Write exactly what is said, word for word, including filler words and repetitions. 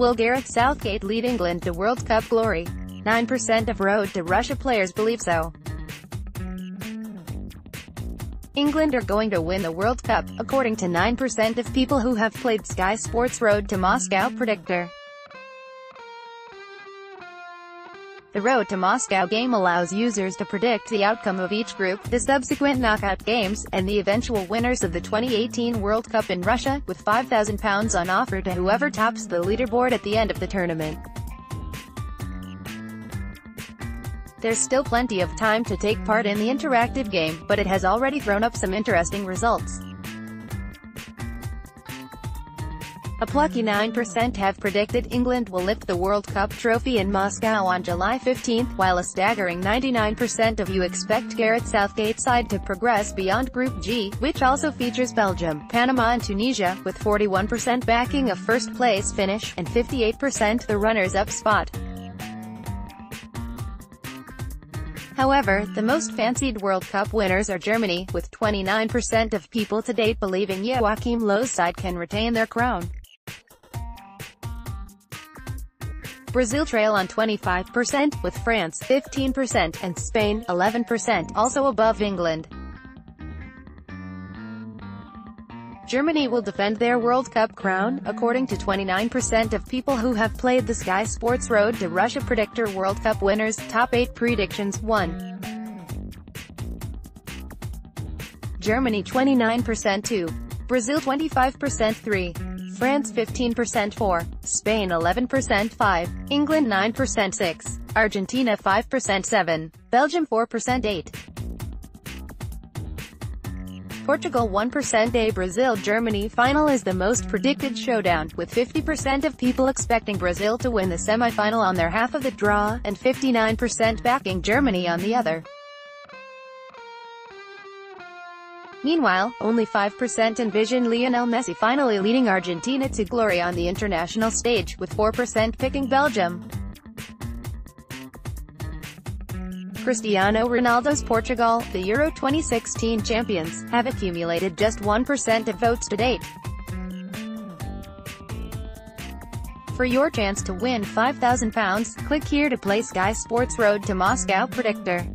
Will Gareth Southgate lead England to World Cup glory? nine percent of Road to Russia players believe so. England are going to win the World Cup, according to nine percent of people who have played Sky Sports' Road to Moscow predictor. The Road to Moscow game allows users to predict the outcome of each group, the subsequent knockout games, and the eventual winners of the twenty eighteen World Cup in Russia, with five thousand pounds on offer to whoever tops the leaderboard at the end of the tournament. There's still plenty of time to take part in the interactive game, but it has already thrown up some interesting results. A plucky nine percent have predicted England will lift the World Cup trophy in Moscow on July fifteenth, while a staggering ninety-nine percent of you expect Gareth Southgate's side to progress beyond Group G, which also features Belgium, Panama and Tunisia, with forty-one percent backing a first-place finish, and fifty-eight percent the runners-up spot. However, the most fancied World Cup winners are Germany, with twenty-nine percent of people to date believing Joachim Loew's side can retain their crown. Brazil trail on twenty-five percent, with France, fifteen percent, and Spain, eleven percent, also above England. Germany will defend their World Cup crown, according to twenty-nine percent of people who have played the Sky Sports Road to Russia predictor. World Cup winners, top eight predictions. One. Germany twenty-nine percent two. Brazil twenty-five percent three. France fifteen percent four, Spain eleven percent five, England nine percent six, Argentina five percent seven, Belgium four percent eight, Portugal one percent eight. Brazil-Germany final is the most predicted showdown, with fifty percent of people expecting Brazil to win the semi-final on their half of the draw, and fifty-nine percent backing Germany on the other. Meanwhile, only five percent envision Lionel Messi finally leading Argentina to glory on the international stage, with four percent picking Belgium. Cristiano Ronaldo's Portugal, the Euro twenty sixteen champions, have accumulated just one percent of votes to date. For your chance to win five thousand pounds, click here to play Sky Sports Road to Moscow predictor.